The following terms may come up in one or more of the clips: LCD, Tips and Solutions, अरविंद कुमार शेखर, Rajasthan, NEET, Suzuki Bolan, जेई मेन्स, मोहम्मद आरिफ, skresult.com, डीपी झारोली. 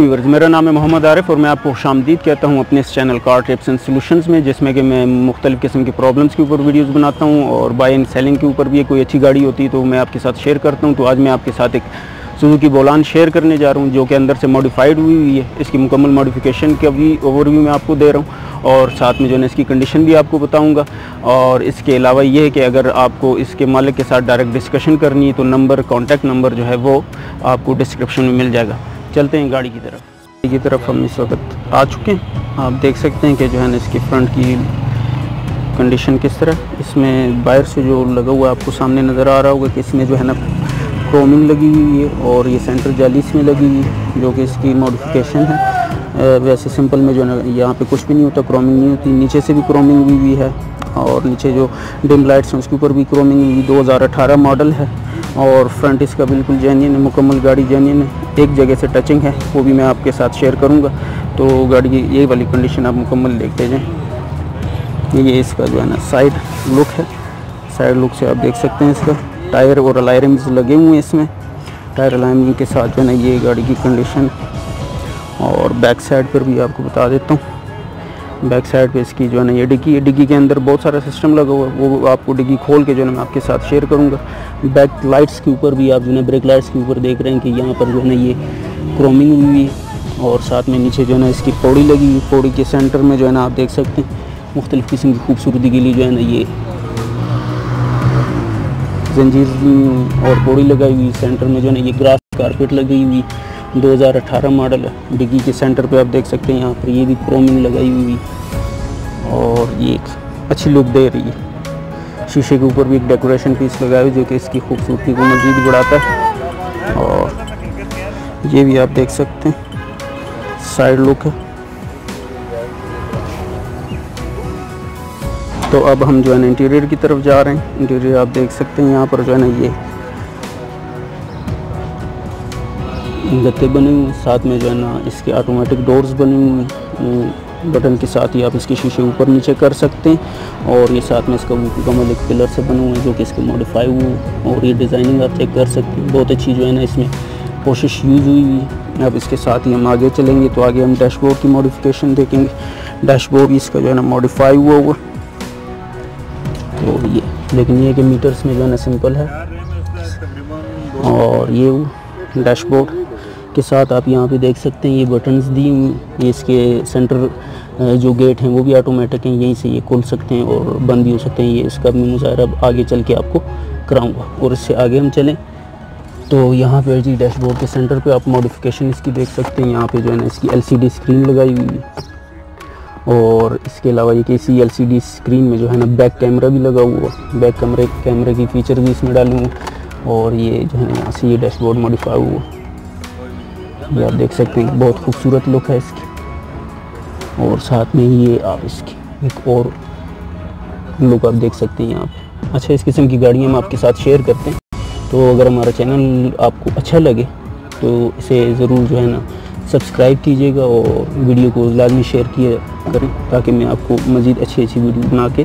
Viewers, मेरा नाम है मोहम्मद आरिफ और मैं आपको खुशामदीद कहता हूं अपने इस channel car tips and solutions में, जिसमें कि मैं मुख्तलिफ़ किस्म की प्रॉब्लम्स के ऊपर वीडियोस बनाता हूं और बाय एंड सेलिंग के ऊपर भी कोई अच्छी गाड़ी होती है तो मैं आपके साथ शेयर करता हूं। तो आज मैं आपके साथ एक सुजुकी बोलान शेयर करने जा रहा हूं जो कि अंदर से मॉडिफाइड हुई है। इसकी मुकम्मल मॉडिफिकेशन का भी ओवरव्यू मैं आपको दे रहा हूं और साथ में जो है इसकी कंडीशन भी आपको बताऊंगा। और इसके अलावा ये है कि अगर आपको इसके मालिक के साथ डायरेक्ट डिस्कशन करनी है तो नंबर, कॉन्टैक्ट नंबर जो है वो आपको डिस्क्रिप्शन में मिल जाएगा। चलते हैं गाड़ी की तरफ। गाड़ी की तरफ हम इस वक्त आ चुके हैं। आप देख सकते हैं कि जो है ना इसकी फ्रंट की कंडीशन किस तरह, इसमें बाहर से जो लगा हुआ है आपको सामने नज़र आ रहा होगा कि इसमें जो है ना क्रोमिंग लगी हुई है और ये सेंटर जाली इसमें लगी हुई है जो कि इसकी मॉडिफिकेशन है। वैसे सिंपल में जो है ना यहाँ पर कुछ भी नहीं होता, क्रोमिंग नहीं होती। नीचे से भी क्रोमिंग हुई हुई है और नीचे जो डिम लाइट्स हैं उसके ऊपर भी क्रोमिंग हुई। 2018 मॉडल है और फ्रंट इसका बिल्कुल जेन्युइन है, मुकम्मल गाड़ी जेन्युइन है। एक जगह से टचिंग है, वो भी मैं आपके साथ शेयर करूंगा। तो गाड़ी की ये वाली कंडीशन आप मुकम्मल देखते जाएँ। ये इसका जो है ना साइड लुक है, साइड लुक से आप देख सकते हैं। इसका टायर और अलायरिंग्स लगे हुए हैं, इसमें टायर अलायरिंग के साथ जो है ना ये गाड़ी की कंडीशन। और बैक साइड पर भी आपको बता देता हूँ, बैक साइड पे इसकी जो है ना ये डिग्गी, डिग्गी के अंदर बहुत सारा सिस्टम लगा हुआ है, वो आपको डिग्गी खोल के जो है ना मैं आपके साथ शेयर करूंगा। बैक लाइट्स के ऊपर भी आप जो है ब्रेक लाइट्स के ऊपर देख रहे हैं कि यहाँ पर जो है ना ये क्रोमिंग हुई है और साथ में नीचे जो है ना इसकी पौड़ी लगी हुई। पौड़ी के सेंटर में जो है ना आप देख सकते हैं मुख्तलिफ़ किस्म की खूबसूरती के लिए जो है ना ये जंजीर और पौड़ी लगाई हुई। सेंटर में जो है ना ये ग्रास कारपेट लगी हुई। 2018 मॉडल है। डिग्गी के सेंटर पे आप देख सकते हैं यहाँ पर ये भी क्रोमिंग लगाई हुई और ये एक अच्छी लुक दे रही है। शीशे के ऊपर भी एक डेकोरेशन पीस लगाया हुआ जो कि इसकी खूबसूरती को मज़ीद बढ़ाता है। और ये भी आप देख सकते हैं साइड लुक है। तो अब हम जो है ना इंटीरियर की तरफ जा रहे हैं। इंटीरियर आप देख सकते हैं यहाँ पर जो है ना ये गत्ते बने हुए, साथ में जो है ना इसके ऑटोमेटिक डोर्स बने हुए बटन के साथ ही आप इसके शीशे ऊपर नीचे कर सकते हैं। और ये साथ में इसका मुकम्मल एक पिलर से बने हुए हैं जो कि इसके मॉडिफाई हुए और ये डिज़ाइनिंग आप चेक कर सकते हैं। बहुत अच्छी जो है ना इसमें कोशिश यूज़ हुई है। अब इसके साथ ही हम आगे चलेंगे तो आगे हम डैशबोर्ड की मॉडिफिकेशन देखेंगे। डैशबोर्ड इसका जो है ना मॉडिफाई हुआ तो ये, लेकिन ये कि मीटर्स में जो है ना सिंपल है। और ये डैशबोर्ड के साथ आप यहाँ पे देख सकते हैं ये बटन्स दी हुई। इसके सेंटर जो गेट हैं वो भी ऑटोमेटिक हैं, यहीं से ये खोल सकते हैं और बंद भी हो सकते हैं। ये इसका भी मुजाहरा आगे चल के आपको कराऊंगा। और इससे आगे हम चलें तो यहाँ पे जी डैशबोर्ड के सेंटर पे आप मॉडिफिकेशन इसकी देख सकते हैं। यहाँ पे जो है ना इसकी LCD स्क्रीन लगाई हुई है और इसके अलावा ये कि इसी LCD स्क्रीन में जो है ना बैक कैमरा भी लगा हुआ। बैक कैमरे की फ़ीचर भी इसमें डाले हुए और ये जो है यहाँ से ये डैशबोर्ड मॉडिफाई हुआ। ये आप देख सकते हैं बहुत खूबसूरत लुक है इसकी। और साथ में ये आप इसकी एक और लुक आप देख सकते हैं यहाँ पे। अच्छा, इस किस्म की गाड़ियाँ हम आपके साथ शेयर करते हैं, तो अगर हमारा चैनल आपको अच्छा लगे तो इसे ज़रूर जो है ना सब्सक्राइब कीजिएगा और वीडियो को लाजमी शेयर किया करें ताकि मैं आपको मज़ीद अच्छी वीडियो बना के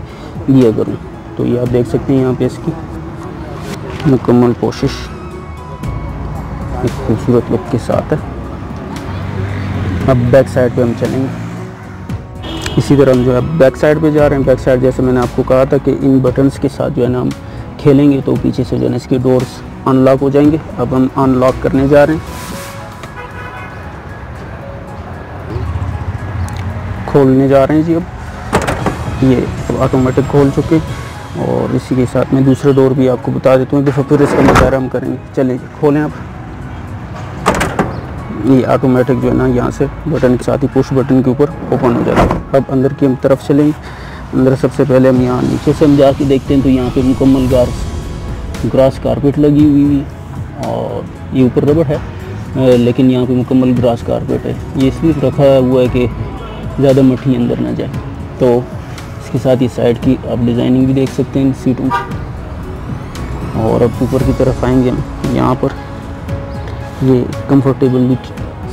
दिया करूँ। तो ये आप देख सकते हैं यहाँ पर इसकी मुकम्मल कोशिश एक खूबसूरत लुक के साथ है। अब बैक साइड पे हम चलेंगे। इसी तरह हम जो है बैक साइड पे जा रहे हैं। बैक साइड जैसे मैंने आपको कहा था कि इन बटन्स के साथ जो है ना हम खेलेंगे तो पीछे से जो है ना इसके डोर्स अनलॉक हो जाएंगे। अब हम अनलॉक करने जा रहे हैं, खोलने जा रहे हैं जी। अब ये ऑटोमेटिक खोल चुके और इसी के साथ में दूसरे डोर भी आपको बता देता हूँ कि फिर इसका मुजाहरा हम करेंगे। चलें खोलें। अब ये ऑटोमेटिक जो है ना यहाँ से बटन के साथ ही पुश बटन के ऊपर ओपन हो जाता है। अब अंदर की हम तरफ चलेंगे। अंदर सबसे पहले हम यहाँ नीचे से हम जाके देखते हैं तो यहाँ पे मुकम्मल ग्रास कारपेट लगी हुई है और ये ऊपर रबड़ है लेकिन यहाँ पे मुकम्मल ग्रास कारपेट है। ये इसलिए रखा हुआ है कि ज़्यादा मट्टी अंदर ना जाए। तो इसके साथ ही साइड की आप डिज़ाइनिंग भी देख सकते हैं सीटों। और अब ऊपर की तरफ आएँगे हम, यहाँ पर ये कंफर्टेबल भी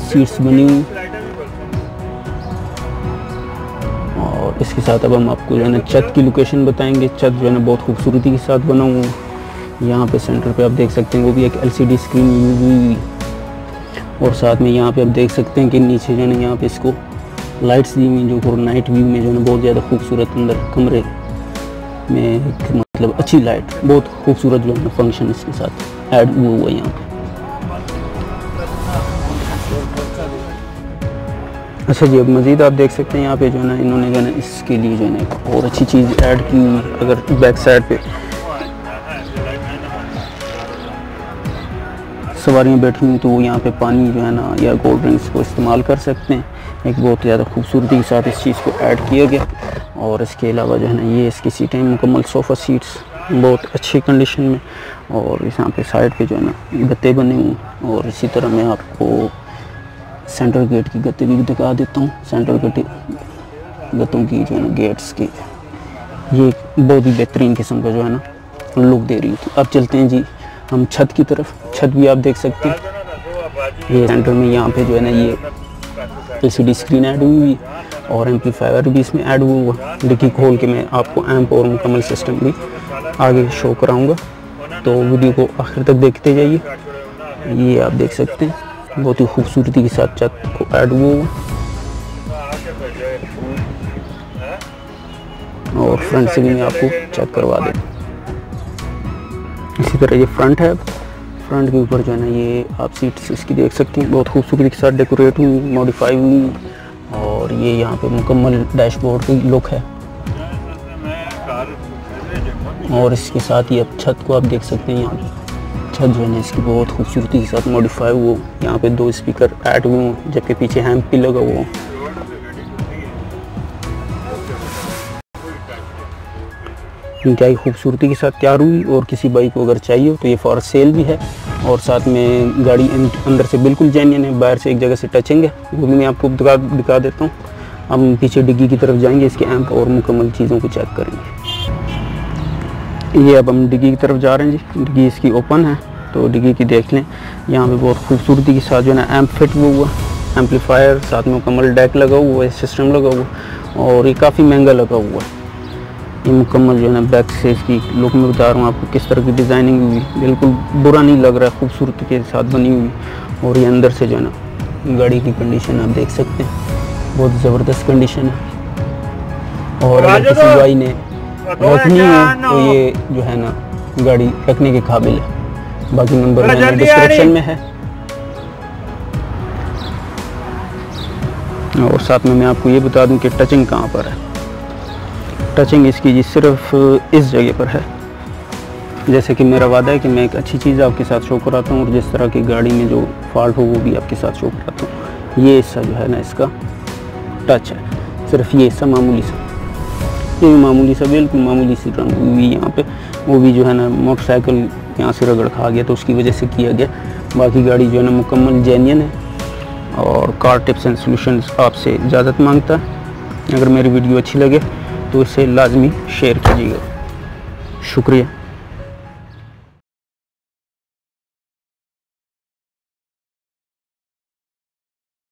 सीट्स बनी हुई और इसके साथ अब हम आपको जो है ना छत की लोकेशन बताएंगे। छत जो है ना बहुत खूबसूरती के साथ बना हुआ है। यहाँ पे सेंटर पे आप देख सकते हैं वो भी एक LCD स्क्रीन यूज हुई और साथ में यहाँ पे आप देख सकते हैं कि नीचे जो है ना यहाँ पे इसको लाइट्स दी हुई जो और नाइट व्यू में जो है ना बहुत ज़्यादा खूबसूरत अंदर कमरे में मतलब अच्छी लाइट बहुत खूबसूरत जो है ना फंक्शन इसके साथ ऐड हुआ है यहाँ पे। अच्छा जी, अब मज़ीद आप देख सकते हैं यहाँ पे जो है ना इन्होंने जो है ना इसके लिए जो है ना और अच्छी चीज़ ऐड की। अगर बैक साइड पे सवारियाँ बैठी हुई तो वो यहाँ पे पानी जो है ना या कोल्ड ड्रिंक्स को इस्तेमाल कर सकते हैं। एक बहुत ज़्यादा खूबसूरती के साथ इस चीज़ को ऐड किया गया। और इसके अलावा जो है ना ये इसकी सीटें मुकम्मल सोफ़ा सीट्स बहुत अच्छी कंडीशन में, और यहाँ पे साइड पे जो है ना गत्ते बने हुए। और इसी तरह मैं आपको सेंट्रल गेट की गत्ते भी दिखा देता हूँ। सेंट्रल गेट गत्तों की जो है ना गेट्स की ये बहुत ही बेहतरीन किस्म का जो है ना लुक दे रही थी। अब चलते हैं जी हम छत की तरफ। छत भी आप देख सकते हैं, ये सेंटर में यहाँ पे जो है ना ये LCD स्क्रीन ऐड हुई और एम्पलीफायर भी इसमें ऐड हुआ। डिक्की खोल के मैं आपको एम्प और मुकम्मल सिस्टम भी आगे शो कराऊंगा, तो वीडियो को आखिर तक देखते जाइए। ये आप देख सकते हैं बहुत ही खूबसूरती के साथ छत को ऐड हुआ। और फ्रंट से भी मैं आपको चेक करवा देता हूँ। इसी तरह ये फ्रंट है, फ्रंट के ऊपर जो है ना ये आप सीट्स इसकी देख सकते हैं बहुत खूबसूरती के साथ डेकोरेट हुई मॉडिफाई हुई। और ये यहाँ पे मुकम्मल डैशबोर्ड की लुक है। और इसके साथ ही अब छत को आप देख सकते हैं, यहाँ पे छत जो है ना इसकी बहुत खूबसूरती के साथ मॉडिफाई हुआ। यहाँ पे 2 स्पीकर ऐड हुए हों, जबकि पीछे हैम्प भी लगा हुआ। इनकी खूबसूरती के साथ तैयार हुई, और किसी बाइक को अगर चाहिए हो तो ये फॉर सेल भी है। और साथ में गाड़ी अंदर से बिल्कुल जेन्युइन है, बाहर से एक जगह से टचिंग है, वो भी मैं आपको दिखा देता हूँ। हम पीछे डिग्गी की तरफ जाएंगे, इसके एम्प और मुकम्मल चीज़ों को चेक करेंगे। ये अब हम डिग्गी की तरफ जा रहे हैं जी। डिग्गी इसकी ओपन है, तो डिग्गी की देख लें। यहाँ पर बहुत खूबसूरती के साथ जो है ना एम्प फिट हुआ, एम्पलीफायर, साथ में मुकम्मल डेक लगा हुआ है, सिस्टम लगा हुआ, और ये काफ़ी महंगा लगा हुआ है। ये मुकम्मल जो है ना बैक से इसकी लुक में बता रहा हूँ आपको किस तरह की डिज़ाइनिंग हुई, बिल्कुल बुरा नहीं लग रहा है, खूबसूरती के साथ बनी हुई। और ये अंदर से जो है ना गाड़ी की कंडीशन आप देख सकते हैं बहुत ज़बरदस्त कंडीशन है। और किसी भाई ने रखनी है तो ये जो है ना गाड़ी रखने के काबिल है। बाकी नंबर मैंने डिस्क्रिप्शन में है, और साथ में मैं आपको ये बता दूँ कि टचिंग कहाँ पर है। टचिंग इसकी जी सिर्फ इस जगह पर है। जैसे कि मेरा वादा है कि मैं एक अच्छी चीज़ आपके साथ शो कराता हूँ, और जिस तरह की गाड़ी में जो फॉल्ट हो वो भी आपके साथ शो कराता हूँ। ये हिस्सा जो है ना इसका टच है, सिर्फ ये हिस्सा मामूली सा, ये मामूली सा बिल्कुल मामूली सी रंग हुई यहाँ पे, वो भी जो है ना मोटरसाइकिल यहाँ से रगड़ खा गया तो उसकी वजह से किया गया। बाकी गाड़ी जो है ना मुकम्मल जेन्युइन है। और कार टिप्स एंड सॉल्यूशंस आपसे इजाज़त मांगता है। अगर मेरी वीडियो अच्छी लगे तो इसे लाजमी शेयर कीजिएगा। शुक्रिया।